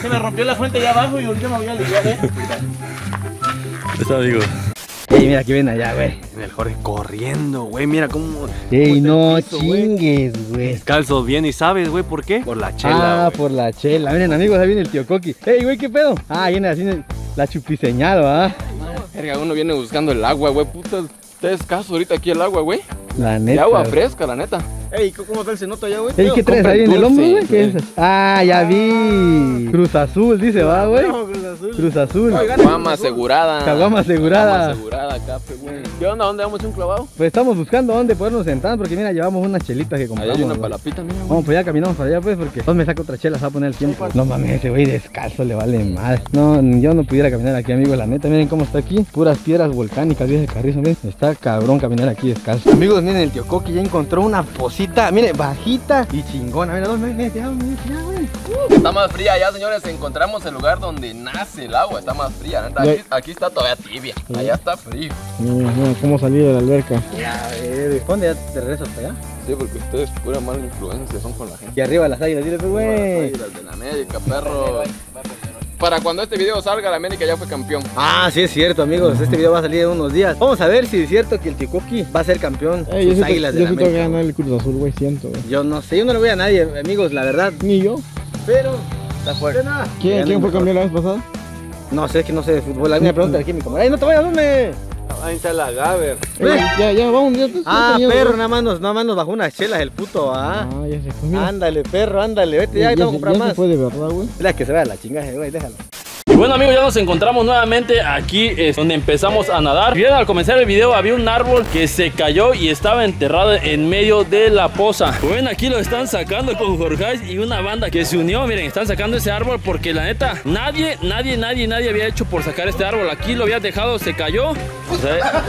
Se me rompió la fuente allá abajo y ahorita me voy a aliviar, ¿eh? Está, digo. Ey, mira que ven allá, güey. En el Jorge corriendo, güey. Mira cómo. Ey, no piso, chingues, güey. Descalzos bien y sabes, güey, ¿por qué? Por la chela. Ah, wey. Por la chela. Miren, amigos, ahí viene el tío Coqui. Ey, güey, ¿qué pedo? Ah, viene así la chupiseñal, ¿ah? Verga, uno viene buscando el agua, güey. Puta, está escaso ahorita aquí el agua, güey. La neta. El agua fresca, la neta. Ey, ¿cómo tal se nota allá, güey? Ey, ¿qué traes ahí en el hombro, güey? ¿Qué es? Ah, ya vi. Cruz Azul, dice, va, güey. Cruz Azul. Cruz Azul. Caguama asegurada. Caguama asegurada. asegurada, cape, güey. ¿Qué onda? ¿Dónde vamos un clavado? Pues estamos buscando dónde podernos sentar, porque mira, llevamos unas chelitas que compramos. Ahí hay una palapita, mira, güey. Vamos, pues ya caminamos para allá, pues, porque entonces me saco otra chela, se va a poner el tiempo. No mames, ese güey descalzo le vale madre. No, yo no pudiera caminar aquí, amigos, la neta. Miren cómo está aquí. Puras piedras volcánicas, dice el carrizo, miren. Está cabrón caminar aquí descalzo. Amigos, miren, el tío Coqui ya encontró una posita. Mire, bajita y chingona. Mira, mira, mira, mira, güey. Uh. Está más fría allá, señores. Encontramos el lugar donde nace el agua. Está más fría. Aquí, aquí está todavía tibia. Allá está frío. Uh-huh. ¿Cómo salir de la alberca? Ya, ver. ¿Dónde ya te regresas para allá? Sí, porque ustedes pura mala influencia son con la gente. Y arriba las águilas, dile, güey. Las águilas de la América, perro. Para cuando este video salga, la América ya fue campeón. Ah, sí es cierto, amigos. Este video va a salir en unos días. Vamos a ver si es cierto que el tío Coqui va a ser campeón. Ey, sus yo águilas siento, de yo la América. Yo siento que gana el Cruz Azul, güey. Siento, güey. Yo no sé, yo no le voy a nadie, amigos, la verdad. Ni yo. Pero está fuerte. ¿Quién, ¿quién fue campeón la vez pasada? No sé, es que no sé de fútbol. La misma pregunta aquí mi cámara. ¡Ay, no te vayas, dónde! Ahí está la Gaber. Ey, ya, ya, vamos. Ya, pues, ah, ya, perro, nada más, nos, nada más nos bajó unas chelas el puto, ah. No, ya se fue, mira. Ándale, perro, ándale, vete, ya, ya, ya vamos a comprar ya más. Se puede, ¿verdad, güey? La que se vea la chingaje, güey, déjala. Y bueno amigos, ya nos encontramos nuevamente aquí es donde empezamos a nadar. Vieron al comenzar el video había un árbol que se cayó y estaba enterrado en medio de la poza. Como ven, aquí lo están sacando con Jorjais y una banda que se unió. Miren, están sacando ese árbol porque la neta nadie, nadie, nadie, nadie había hecho por sacar este árbol. Aquí lo había dejado, se cayó. O sea,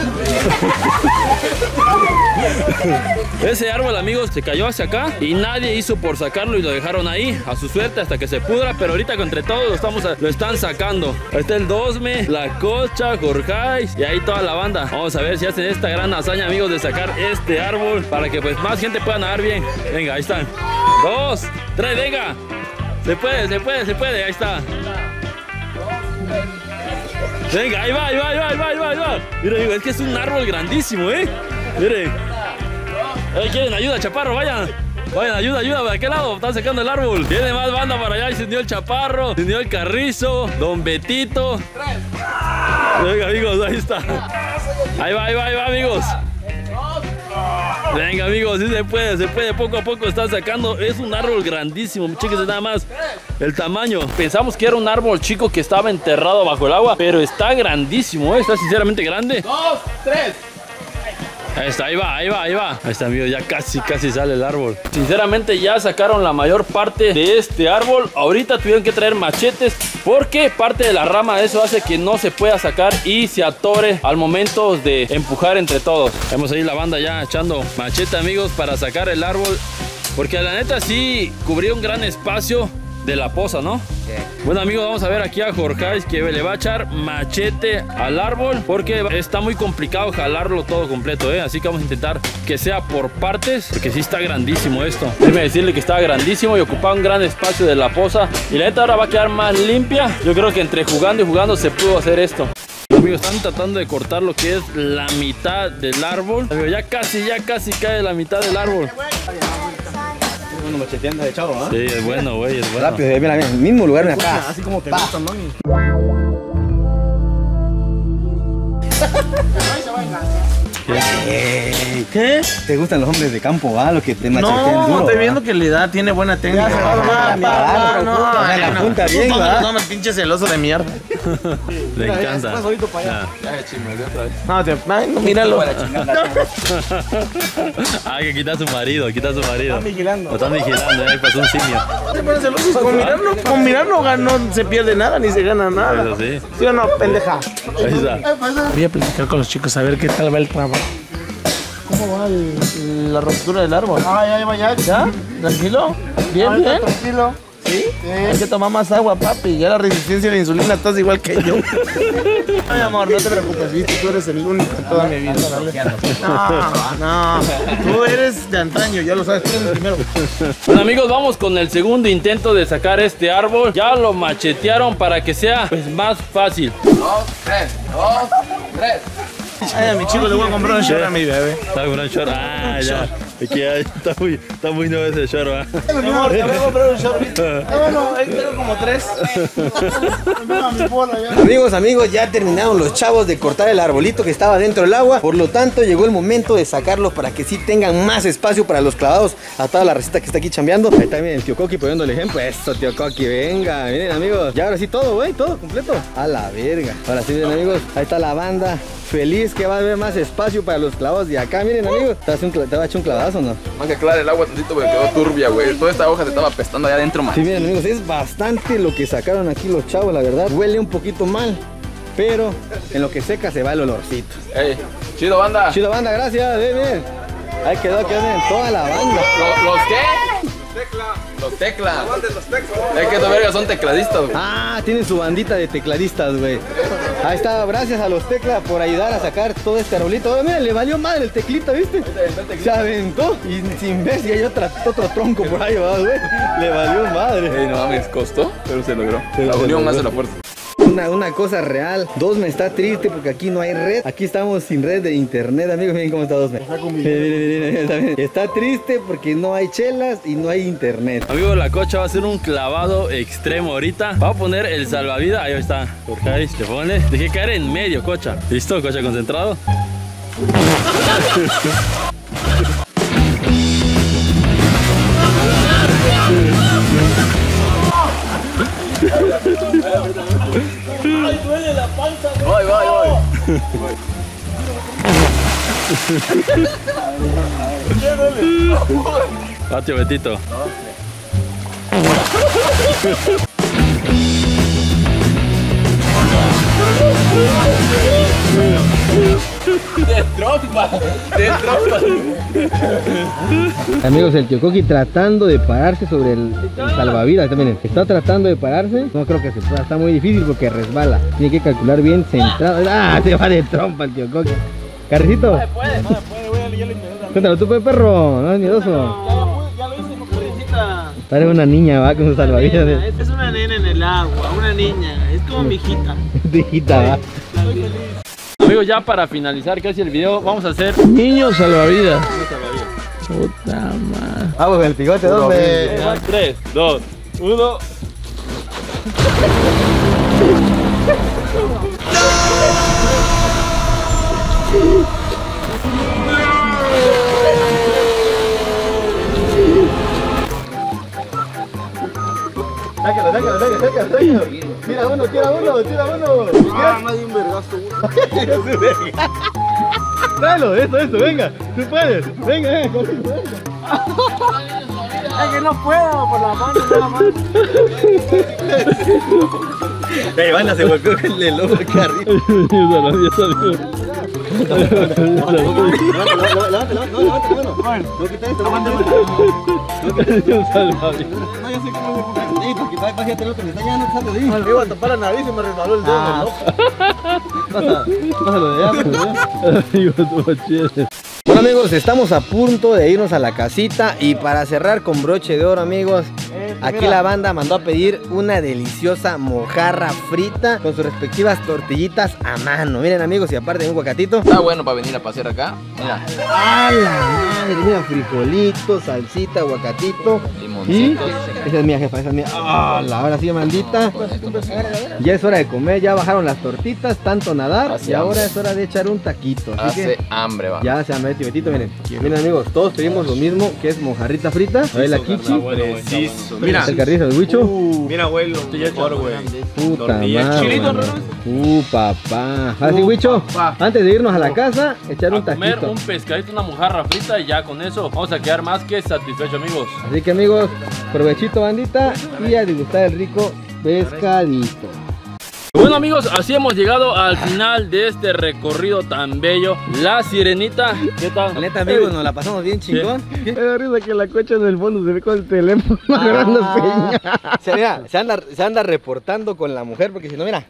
ese árbol amigos se cayó hacia acá y nadie hizo por sacarlo y lo dejaron ahí a su suerte hasta que se pudra. Pero ahorita entre todos lo, estamos, lo están sacando. Ahí está el Dosme, la Cocha, Jorjais y ahí toda la banda. Vamos a ver si hacen esta gran hazaña, amigos, de sacar este árbol para que pues más gente pueda nadar bien. Venga, ahí están. Dos, tres, venga. Se puede, se puede, se puede. Ahí está. Venga, ahí va, ahí va, ahí va, ahí va, ahí va, ahí va. Mira, amigo, es que es un árbol grandísimo, ¿eh? Miren. Ahí quieren ayuda, chaparro, vayan. Vayan, ayuda, ayuda, ¿de qué lado? Están sacando el árbol. Tiene más banda para allá y se unió el chaparro, se unió el carrizo, don Betito. Venga, amigos, ahí está. Ahí va, ahí va, ahí va, amigos. Venga, amigos, sí se puede, se puede. Poco a poco están sacando. Es un árbol grandísimo, chéquense nada más el tamaño. Pensamos que era un árbol chico que estaba enterrado bajo el agua, pero está grandísimo, ¿eh? Está sinceramente grande. Dos, tres. Ahí está, ahí va, ahí va, ahí va. Ahí está, amigo, ya casi, casi sale el árbol. Sinceramente ya sacaron la mayor parte de este árbol. Ahorita tuvieron que traer machetes porque parte de la rama de eso hace que no se pueda sacar y se atore al momento de empujar entre todos. Vemos ahí la banda ya echando machete, amigos, para sacar el árbol. Porque la neta sí cubrió un gran espacio de la poza, ¿no? Sí. Bueno amigos, vamos a ver aquí a Jorjais que le va a echar machete al árbol porque está muy complicado jalarlo todo completo, ¿eh? Así que vamos a intentar que sea por partes porque sí está grandísimo esto. Déjeme decirle que está grandísimo y ocupaba un gran espacio de la poza y la neta ahora va a quedar más limpia. Yo creo que entre jugando y jugando se pudo hacer esto. Amigos, están tratando de cortar lo que es la mitad del árbol. Amigo, ya casi, ya casi cae la mitad del árbol. Uno macheteando de chavo, ¿ah? ¿Eh? Sí, es bueno, güey, es bueno. Rápido, mira, mira, mismo lugar, mira acá. Así como te gusta, mami. ¿Qué? ¿Qué? ¿Te gustan los hombres de campo, va? Los que te machaquean no, duro. No, estoy viendo ¿va? Que le da, tiene buena técnica. No, no, no. Me la punta bien, ¿va? No, me pinche celoso de mierda. Le encanta. Más oído para allá. Ya, chismole otra vez. No, te... Ay, no, míralo. Ah, que quita a su marido, quita a su marido. Están vigilando. Lo están vigilando, eh, pasó un simio. Te ponen celosos. Con mirarlo, con mirarlo ganó, no se pierde nada, ni se gana nada. Eso sí. ¿Sí o no, pendeja? Ahí está. Voy a platicar con los chicos, a ver qué tal va el trabajo. ¿Cómo va el, la ruptura del árbol? Ah, ya, ya, ya. ¿Ya? ¿Tranquilo? ¿Bien, ah, bien? Tranquilo. ¿Sí? ¿Sí? Hay que tomar más agua, papi. Ya la resistencia a la insulina estás igual que yo. Ay, amor, no te preocupes, viste, tú eres el único en toda mi vida. No, no, tú eres de antaño, ya lo sabes, tú eres el primero. Bueno, amigos, vamos con el segundo intento de sacar este árbol. Ya lo machetearon para que sea pues, más fácil. Dos, tres, dos, tres. Ay, mi chico, le voy a comprar un short a mi bebé. Está con un short. Ah, ya. Aquí está muy, está muy nuevo ese short, va. Mi amor, te voy a comprar un short. Ah, bueno, ahí tengo como tres. Amigos, amigos, ya terminaron los chavos de cortar el arbolito que estaba dentro del agua. Por lo tanto, llegó el momento de sacarlos para que sí tengan más espacio para los clavados. A toda la receta que está aquí chambeando. Ahí está, miren, el tío Coqui poniendo el ejemplo. Eso, tío Coqui, venga. Miren, amigos. Ya ahora sí todo, güey, todo completo. A la verga. Ahora sí, miren, amigos. Ahí está la banda. Feliz que va a haber más espacio para los clavos de acá, miren amigos. ¿Te va a echar un clavazo o no? Más que claro el agua tantito porque quedó turbia, güey. Toda esta hoja se estaba apestando allá adentro, man. Sí, miren amigos, es bastante lo que sacaron aquí los chavos, la verdad. Huele un poquito mal, pero en lo que seca se va el olorcito. Ey, chido banda. Chido banda, gracias, ven, ven. Ahí quedó, quedó en toda la banda. ¿Los, los qué? Tecla. Los teclas. Los teclas. Es que estos vergas son tecladistas, güey. Ah, tienen su bandita de tecladistas, güey. Ahí está, gracias a los teclas por ayudar a sacar todo este arbolito. Oh, mira, le valió madre el teclita, ¿viste? El teclita. Se aventó y sin ver si hay otra, otro tronco por ahí, güey. Le valió madre. Hey, no mames, costó, pero se logró. Se la unión hace la fuerza. Una, una cosa real, Dosme está triste porque aquí no hay red. Aquí estamos sin red de internet, amigos. Miren cómo está Dosme. Está triste porque no hay chelas y no hay internet. Amigos, la cocha va a hacer un clavado extremo ahorita. Va a poner el salvavidas. Ahí está. Jorge, te pone. Dejé caer en medio, cocha. ¿Listo, cocha concentrado? ¡Ay, duele la panza! ¡Voy, voy, voy! ¡Qué duele! ¡Patio, Betito! ¡De trompa! ¡De trompa! Amigos, el tío Coqui tratando de pararse sobre el, el salvavidas. Miren, está tratando de pararse. No creo que se pueda, está muy difícil porque resbala. Tiene que calcular bien centrado. ¡Ah! Se va de trompa el tío Coqui. Carricito. No se puede, no se puede, güey. Ya lo intenté también. Cuéntalo tú, pues, perro. No es miedoso. No, ya lo hice, no pobrecita. Eres una niña, va, con su salvavidas. Nena, es una nena en el agua, una niña. Es como mi hijita. Tu hijita, va. Estoy feliz. Amigos, ya para finalizar casi el video, vamos a hacer niños salvavidas. Puta madre. Vamos con el picote, ¿dónde? tres, dos, uno. ¡No! Sácalo, sácalo, sácalo, sácalo. Tira uno, tira uno, tira uno. Ah, más de un vergazo, güey. Tráelo, eso, eso, venga. Tú puedes, venga, venga. Es que no puedo, por la mano, por la mano. Ey, banda, se golpeó con el lobo acá arriba. No, yo sé que no me pongo ahí, porque está bajando el otro, me está llegando el salto de ahí. Me iba a tapar la nariz y me resbaló el dedo, ¿no? Pásalo de hambre, ¿no? Bueno, amigos, estamos a punto de irnos a la casita y para cerrar con broche de oro, amigos, aquí la banda mandó a pedir una deliciosa mojarra frita con sus respectivas tortillitas a mano. Miren, amigos, y aparte un guacatito. Está bueno para venir a pasear acá. Mira. ¡A la madre! Mira, frijolito, salsita, guacatito. Limoncitos. ¿Y? Esa es mía, jefa, esa es mía. ¡Ah, oh, la hora sí, maldita! Ya es hora de comer, ya bajaron las tortitas, tanto nadar. Hace y hambre. Ahora es hora de echar un taquito. Así hace que hambre, va. Ya se hambre, tibetito, miren. Miren, amigos, todos pedimos lo mismo, que es mojarrita frita. A ver la kichi. Mira. El carrizo del huicho. Uh, mira, güey, lo estoy mejor, güey. Puta madre. Uh, papá. Así, uh, huicho, antes de irnos a la casa, echar a un taquito. Comer un pescadito, una mojarra frita y ya con eso vamos a quedar más que satisfechos, amigos. Así que, amigos, provechito, bandita, y a disfrutar el rico pescadito. Bueno, amigos, así hemos llegado al final de este recorrido tan bello, La Sirenita. ¿Qué tal? Neta, amigos, nos la pasamos bien chingón. Me da risa que la cocha en el fondo se ve con el teléfono agarrando ah. Se, mira, se, anda, se anda reportando con la mujer porque si no, mira.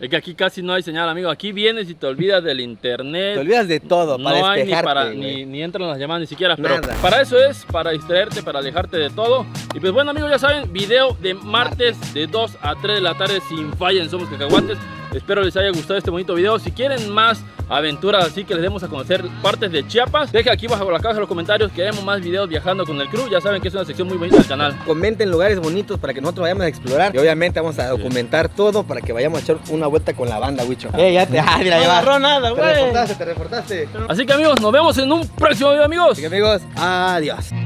Es que aquí casi no hay señal, amigo. Aquí vienes y te olvidas del internet. Te olvidas de todo, para no hay ni, para, ni, ni entran las llamadas ni siquiera. Nada. Pero para eso es, para distraerte, para alejarte de todo. Y pues bueno, amigos, ya saben, video de martes de dos a tres de la tarde sin falla en Somos Cacahuates. Espero les haya gustado este bonito video. Si quieren más aventuras así que les demos a conocer partes de Chiapas, dejen aquí bajo la caja de los comentarios. Queremos más videos viajando con el crew. Ya saben que es una sección muy bonita del canal. Comenten lugares bonitos para que nosotros vayamos a explorar. Y obviamente vamos a documentar sí. todo para que vayamos a echar una vuelta con la banda, Wicho. Eh, ya te... Ah, mira, no agarró nada, güey. Te reportaste, te reportaste. Así que, amigos, nos vemos en un próximo video, amigos. Así que, amigos, adiós.